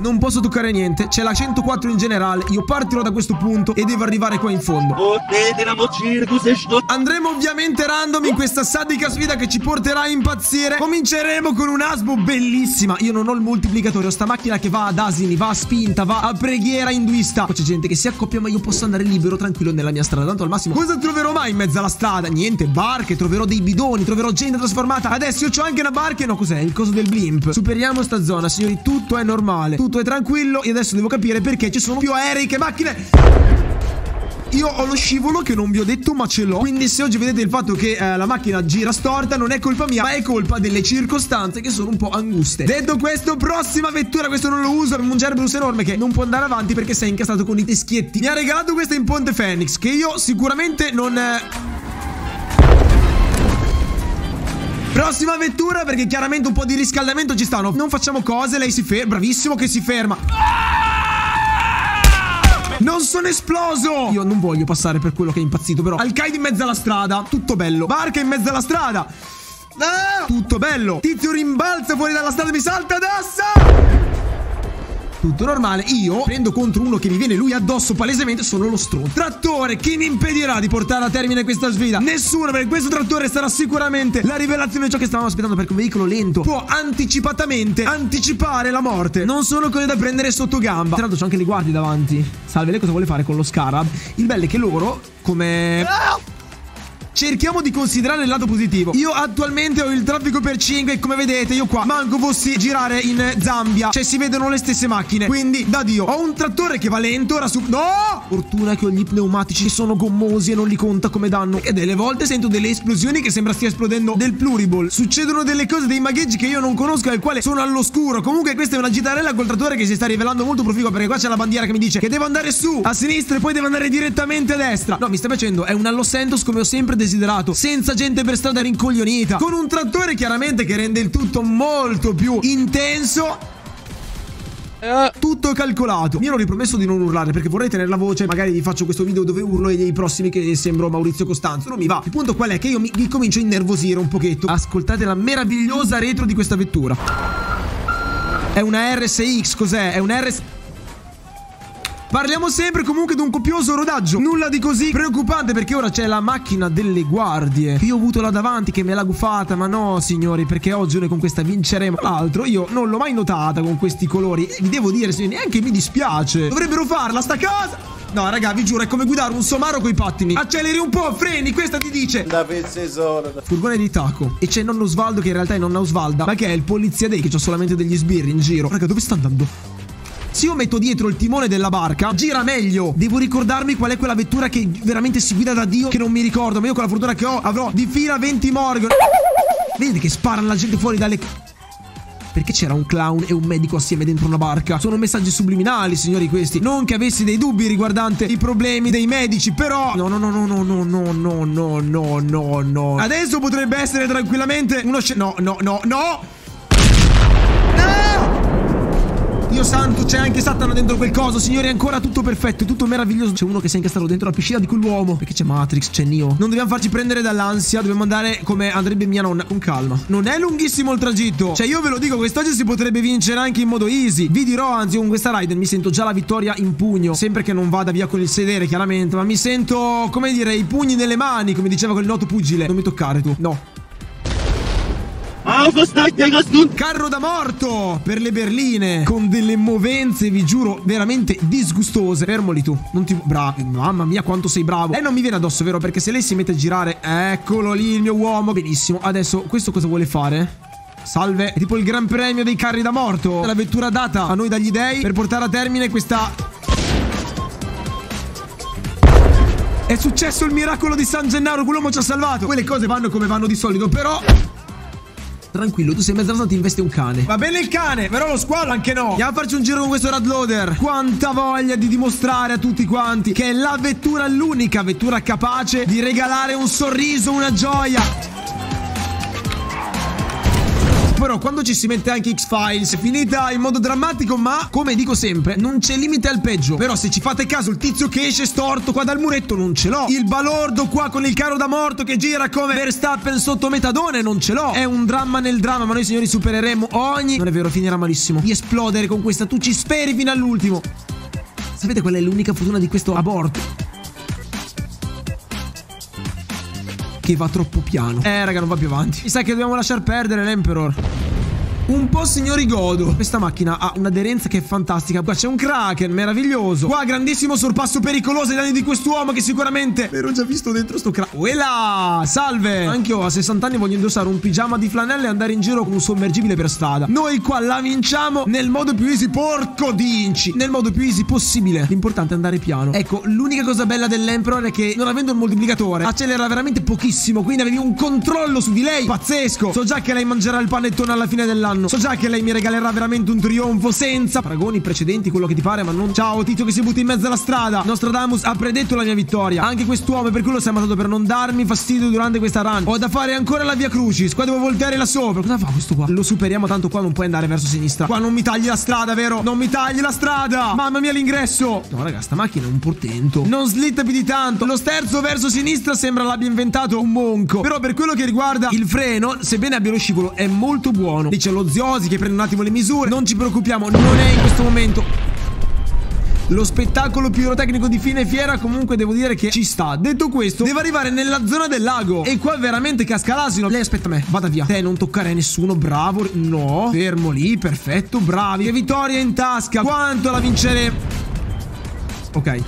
non posso toccare niente. C'è la 104 in generale. Io partirò da questo punto e devo arrivare qua in fondo. Andremo ovviamente random in questa sadica sfida che ci porterà a impazzire. Cominceremo con un asbo bellissima. Io non ho il moltiplicatore, ho sta macchina che va ad asini, va a spinta, va a preghiera induista. Qua c'è gente che si accoppia, ma io posso andare libero, tranquillo nella mia strada. Tanto al massimo cosa troverò mai in mezzo alla strada? Niente, barche, troverò dei bidoni, troverò gente trasformata. Adesso io c'ho anche una barca. No, cos'è? Il coso del blimp. Superiamo sta zona, signori, tutto è normale, tutto è tranquillo. E adesso devo capire perché ci sono più aerei che macchine. Io ho lo scivolo che non vi ho detto, ma ce l'ho. Quindi se oggi vedete il fatto che la macchina gira storta, non è colpa mia, ma è colpa delle circostanze che sono un po' anguste. Detto questo, prossima vettura. Questo non lo uso, abbiamo un Gerberus enorme che non può andare avanti perché si è incastrato con i teschietti. Mi ha regalato questa in Ponte Phoenix, che io sicuramente non... Prossima vettura, perché chiaramente un po' di riscaldamento ci stanno. Non facciamo cose, lei si ferma. Bravissimo che si ferma. Non sono esploso. Io non voglio passare per quello che è impazzito, però Al-Qaeda in mezzo alla strada, tutto bello. Barca in mezzo alla strada, tutto bello. Tizio rimbalza fuori dalla strada, mi salta addosso, tutto normale. Io prendo contro uno che mi viene lui addosso palesemente, sono lo stronzo. Trattore che mi impedirà di portare a termine questa sfida. Nessuno, perché questo trattore sarà sicuramente la rivelazione di ciò che stavamo aspettando, perché un veicolo lento può anticipatamente anticipare la morte. Non sono cose da prendere sotto gamba. Tra l'altro c'ho anche le guardie davanti. Salve, lei cosa vuole fare con lo scarab? Il bello è che loro, come... cerchiamo di considerare il lato positivo. Io attualmente ho il traffico per 5 e come vedete io qua manco fossi girare in Zambia, cioè si vedono le stesse macchine. Quindi da Dio. Ho un trattore che va lento. Ora su... No! Fortuna che ho gli pneumatici che sono gommosi e non li conta come danno. E delle volte sento delle esplosioni che sembra stia esplodendo del pluriball. Succedono delle cose, dei magheggi che io non conosco, al quale sono all'oscuro. Comunque questa è una gitarella col trattore che si sta rivelando molto proficua, perché qua c'è la bandiera che mi dice che devo andare su a sinistra e poi devo andare direttamente a destra. No, mi sta piacendo. È una Los Santos come ho sempre desiderato, senza gente per strada rincoglionita, con un trattore chiaramente che rende il tutto molto più intenso. Tutto calcolato. Mi ero ripromesso di non urlare perché vorrei tenere la voce. Magari vi faccio questo video dove urlo e dei prossimi che sembro Maurizio Costanzo. Non mi va. Il punto qual è? Che io mi comincio a innervosire un pochetto. Ascoltate la meravigliosa retro di questa vettura. È una RSX, cos'è? È un RS... Parliamo sempre comunque di un copioso rodaggio. Nulla di così preoccupante, perché ora c'è la macchina delle guardie. Io ho avuto là davanti che me l'ha guffata, ma no signori, perché oggi noi con questa vinceremo. Tra l'altro io non l'ho mai notata con questi colori. Vi devo dire, se neanche mi dispiace. Dovrebbero farla sta casa. No raga, vi giuro, è come guidare un somaro coi pattini. Acceleri un po', freni, questa ti dice la pezzesora. Furgone di taco. E c'è nonno Osvaldo che in realtà è nonna Osvalda, ma che è il polizia dei, che c'ho solamente degli sbirri in giro. Raga, dove sta andando? Se io metto dietro il timone della barca gira meglio. Devo ricordarmi qual è quella vettura che veramente si guida da Dio, che non mi ricordo. Ma io con la fortuna che ho avrò di fila 20 Morgan. Vedete che sparano la gente fuori dalle... Perché c'era un clown e un medico assieme dentro una barca? Sono messaggi subliminali, signori, questi. Non che avessi dei dubbi riguardante i problemi dei medici, però... No, no, no, no, no, no, no, no, no, no, no, no. Adesso potrebbe essere tranquillamente uno no, no, no, no. Dio santo, c'è anche Satana dentro quel coso, signori, è ancora tutto perfetto, tutto meraviglioso. C'è uno che si è incastrato dentro la piscina di quell'uomo. Perché c'è Matrix, c'è Neo. Non dobbiamo farci prendere dall'ansia, dobbiamo andare come andrebbe mia nonna, con calma. Non è lunghissimo il tragitto. Cioè io ve lo dico, quest'oggi si potrebbe vincere anche in modo easy. Vi dirò, anzi, con questa Raiden mi sento già la vittoria in pugno. Sempre che non vada via con il sedere, chiaramente, ma mi sento, come dire, i pugni nelle mani, come diceva quel noto pugile. Non mi toccare tu, no. Carro da morto per le berline, con delle movenze, vi giuro, veramente disgustose. Fermoli tu, non ti... Bravo, mamma mia quanto sei bravo. Non mi viene addosso, vero? Perché se lei si mette a girare... Eccolo lì il mio uomo. Benissimo, adesso questo cosa vuole fare? Salve, è tipo il gran premio dei carri da morto, la vettura data a noi dagli dei per portare a termine questa... È successo il miracolo di San Gennaro, quell'uomo ci ha salvato. Quelle cose vanno come vanno di solito, però... Tranquillo, tu sei mezzo stato, ti investe un cane. Va bene il cane, però lo squalo anche no. Andiamo a farci un giro con questo radloader. Quanta voglia di dimostrare a tutti quanti che è la vettura, l'unica vettura capace di regalare un sorriso, una gioia. però quando ci si mette anche X-Files è finita in modo drammatico, ma come dico sempre non c'è limite al peggio. Però se ci fate caso, il tizio che esce storto qua dal muretto non ce l'ho, il balordo qua con il carro da morto che gira come Verstappen sotto metadone non ce l'ho. È un dramma nel dramma, ma noi signori supereremo ogni... Non è vero, finirà malissimo di esplodere con questa, tu ci speri fino all'ultimo. Sapete qual è l'unica fortuna di questo aborto? Che va troppo piano. Raga, non va più avanti. Mi sa che dobbiamo lasciar perdere l'Emperor. Un po' signori godo. Questa macchina ha un'aderenza che è fantastica. Qua c'è un Kraken, meraviglioso. Qua grandissimo sorpasso pericoloso ai danni di quest'uomo che sicuramente... L'ero già visto dentro sto Kraken. Uela, salve. Anche io a 60 anni voglio indossare un pigiama di flanella e andare in giro con un sommergibile per strada. Noi qua la vinciamo nel modo più easy. Porco d'inci. Nel modo più easy possibile. L'importante è andare piano. Ecco, l'unica cosa bella dell'Emperor è che non avendo il moltiplicatore accelera veramente pochissimo. Quindi avevi un controllo su di lei pazzesco. So già che lei mangerà il panettone alla fine dell'anno. So già che lei mi regalerà veramente un trionfo senza paragoni precedenti, quello che ti pare, ma non... Ciao tizio che si butta in mezzo alla strada. Nostradamus ha predetto la mia vittoria. Anche quest'uomo è per quello stato per non darmi fastidio durante questa run. Ho da fare ancora la via crucis. Qua devo voltare là sopra. Cosa fa questo qua? Lo superiamo, tanto qua non puoi andare verso sinistra. Qua non mi tagli la strada, vero? Non mi tagli la strada. Mamma mia l'ingresso. No raga, sta macchina è un portento. Non slitta più di tanto. Lo sterzo verso sinistra sembra l'abbia inventato un monco. Però per quello che riguarda il freno, sebbene abbia lo scivolo, è molto buono. Dice lo Ziosi che prende un attimo le misure. Non ci preoccupiamo, non è in questo momento lo spettacolo pirotecnico di fine fiera. Comunque devo dire che ci sta. Detto questo, devo arrivare nella zona del lago e qua veramente casca l'asino. Lei aspetta me, vada via. Te non toccare a nessuno, bravo. No, fermo lì, perfetto, bravi. Che vittoria in tasca, quanto la vinceremo. Ok,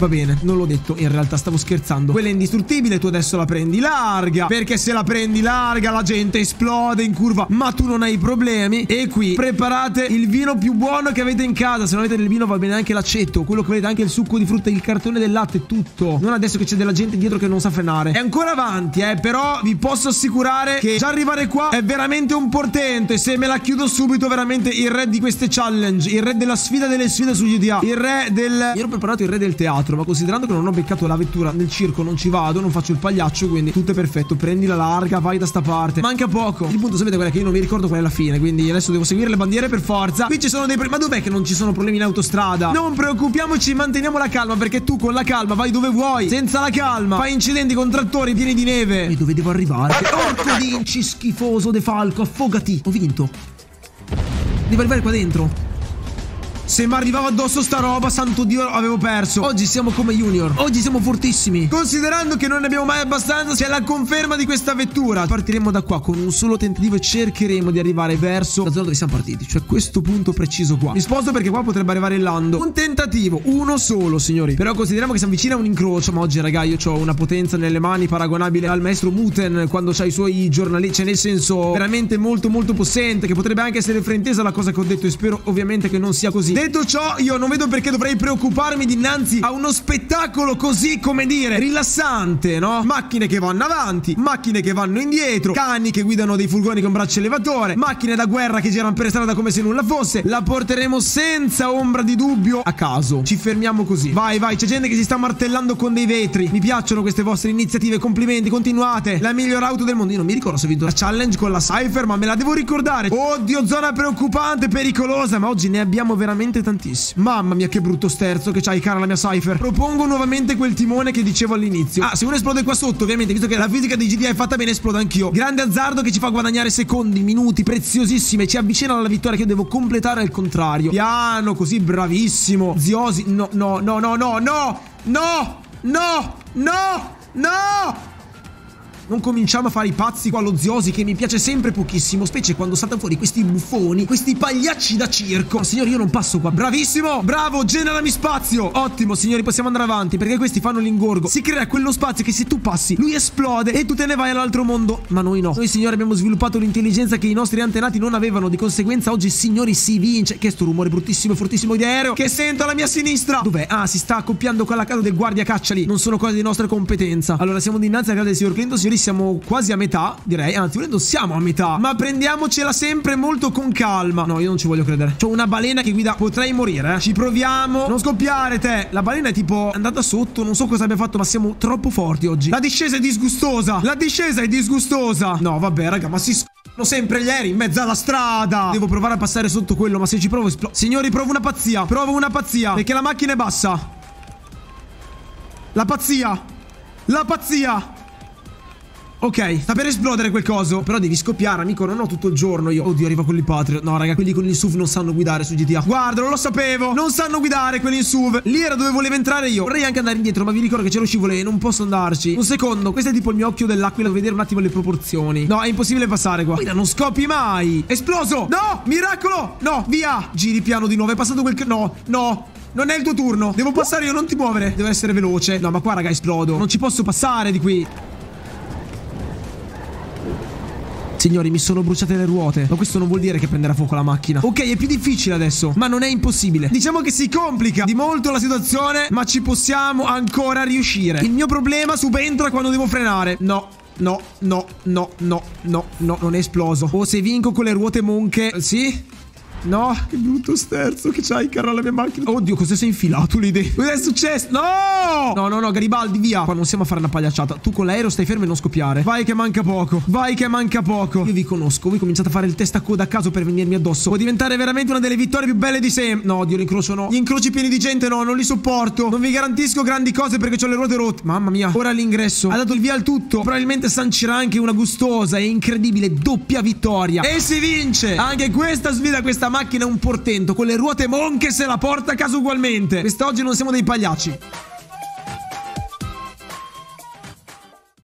va bene, non l'ho detto, in realtà stavo scherzando. Quella è indistruttibile, tu adesso la prendi larga, perché se la prendi larga la gente esplode in curva, ma tu non hai problemi. E qui preparate il vino più buono che avete in casa. Se non avete del vino va bene anche l'aceto, quello che volete, anche il succo di frutta, il cartone del latte, tutto. Non adesso che c'è della gente dietro che non sa frenare. È ancora avanti, però vi posso assicurare che già arrivare qua è veramente un portento. E se me la chiudo subito, veramente il re di queste challenge, il re della sfida delle sfide su GTA, il re del... Io ero preparato il re del teatro, ma considerando che non ho beccato la vettura nel circo non ci vado, non faccio il pagliaccio, quindi tutto è perfetto. Prendi la larga, vai da sta parte, manca poco. Il punto, sapete qual è? Che io non mi ricordo qual è la fine, quindi adesso devo seguire le bandiere per forza. Qui ci sono dei problemi. Ma dov'è che non ci sono problemi in autostrada? Non preoccupiamoci, manteniamo la calma, perché tu con la calma vai dove vuoi. Senza la calma fai incidenti con trattori pieni di neve. E dove devo arrivare? Orco d'inci schifoso De Falco, affogati. Ho vinto, devo arrivare qua dentro. Se mi arrivava addosso sta roba, santo Dio, avevo perso. Oggi siamo come Junior. Oggi siamo fortissimi. Considerando che non ne abbiamo mai abbastanza, c'è la conferma di questa vettura. Partiremo da qua con un solo tentativo e cercheremo di arrivare verso la zona dove siamo partiti, cioè questo punto preciso qua. Mi sposto perché qua potrebbe arrivare il Lando. Un tentativo, uno solo, signori. Però consideriamo che si avvicina a un incrocio. Ma oggi, raga, io ho una potenza nelle mani paragonabile al maestro Muten quando c'ha i suoi giornalisti. Cioè, nel senso, veramente molto molto possente, che potrebbe anche essere fraintesa la cosa che ho detto, e spero ovviamente che non sia così. Detto ciò, io non vedo perché dovrei preoccuparmi dinanzi a uno spettacolo così, come dire, rilassante, no? Macchine che vanno avanti, macchine che vanno indietro, cani che guidano dei furgoni con braccio elevatore, macchine da guerra che girano per strada come se nulla fosse. La porteremo senza ombra di dubbio a caso. Ci fermiamo così. Vai, vai, c'è gente che si sta martellando con dei vetri. Mi piacciono queste vostre iniziative, complimenti, continuate. La miglior auto del mondo. Io non mi ricordo se ho vinto la challenge con la Cypher, ma me la devo ricordare. Oddio, zona preoccupante, pericolosa, ma oggi ne abbiamo veramente tantissimo. Mamma mia che brutto sterzo che c'hai, cara la mia Cypher. Propongo nuovamente quel timone che dicevo all'inizio. Ah, se uno esplode qua sotto, ovviamente, visto che la fisica di GTA è fatta bene, esplodo anch'io. Grande azzardo che ci fa guadagnare secondi, minuti preziosissime, ci avvicina alla vittoria che io devo completare al contrario. Piano, così, bravissimo Ziosi. No, no, no, no, no, no, no, no, no, no. Non cominciamo a fare i pazzi qua, lo Ziosi che mi piace sempre pochissimo, specie quando saltano fuori questi buffoni, questi pagliacci da circo. No, signori, io non passo qua. Bravissimo, bravo, generami spazio. Ottimo, signori, possiamo andare avanti perché questi fanno l'ingorgo. Si crea quello spazio che se tu passi lui esplode e tu te ne vai all'altro mondo. Ma noi no. Noi, signori, abbiamo sviluppato un'intelligenza che i nostri antenati non avevano. Di conseguenza oggi, signori, si vince. Che è sto rumore bruttissimo e fortissimo di aereo che sento alla mia sinistra. Dov'è? Ah, si sta accoppiando con la casa del guardia caccia lì. Non sono cose di nostra competenza. Allora, siamo dinanzi alla casa del signor Clinton, signori. siamo quasi a metà, direi. Anzi, volendo siamo a metà, ma prendiamocela sempre molto con calma. No, io non ci voglio credere. C'ho una balena che guida. Potrei morire, eh. Ci proviamo. Non scoppiare, te. La balena è tipo andata sotto. Non so cosa abbia fatto, ma siamo troppo forti oggi. La discesa è disgustosa. La discesa è disgustosa. No, vabbè, raga, ma si scoprono sempre gli aerei in mezzo alla strada. Devo provare a passare sotto quello, ma se ci provo esplodo. Signori, provo una pazzia. Provo una pazzia. Perché la macchina è bassa. La pazzia. La pazzia. Ok, sta per esplodere quel coso. Però devi scoppiare, amico. Non ho tutto il giorno io. Oddio, arriva con il Patriot. No, raga, quelli con il SUV non sanno guidare su GTA. Guarda, lo sapevo. Non sanno guidare quelli in SUV. Lì era dove volevo entrare io. Vorrei anche andare indietro, ma vi ricordo che c'è lo scivolo e non posso andarci. Un secondo. Questo è tipo il mio occhio dell'aquila. Devo vedere un attimo le proporzioni. No, è impossibile passare qua. Guida, non scoppi mai. Esploso. No, miracolo. No, via. Giri piano di nuovo. È passato quel... No, no. Non è il tuo turno. Devo passare io, non ti muovere. Devo essere veloce. No, ma qua, raga, esplodo. Non ci posso passare di qui. Signori, mi sono bruciate le ruote. Ma questo non vuol dire che prenderà fuoco la macchina. Ok, è più difficile adesso, ma non è impossibile. Diciamo che si complica di molto la situazione, ma ci possiamo ancora riuscire. Il mio problema subentra quando devo frenare. No, no, no, no, no, no, no, non è esploso. Oh, se vinco con le ruote monche. Sì? No, che brutto sterzo che c'hai, caro, la mia macchina. Oddio, cosa sei infilato lì dentro? Cos'è successo? No! No, no, no, Garibaldi, via. Qua non siamo a fare una pagliacciata. Tu con l'aereo stai fermo e non scoppiare. Vai che manca poco. Vai che manca poco. Io vi conosco. Voi cominciate a fare il testa a coda a caso per venirmi addosso. Può diventare veramente una delle vittorie più belle di sempre. No, Dio, l'incrocio no. Gli incroci pieni di gente no, non li sopporto. Non vi garantisco grandi cose perché ho le ruote rotte. Mamma mia. Ora l'ingresso ha dato il via al tutto. Probabilmente sancirà anche una gustosa e incredibile doppia vittoria. E si vince anche questa sfida. Questa macchina è un portento, con le ruote monche se la porta a casa ugualmente. Quest'oggi non siamo dei pagliacci.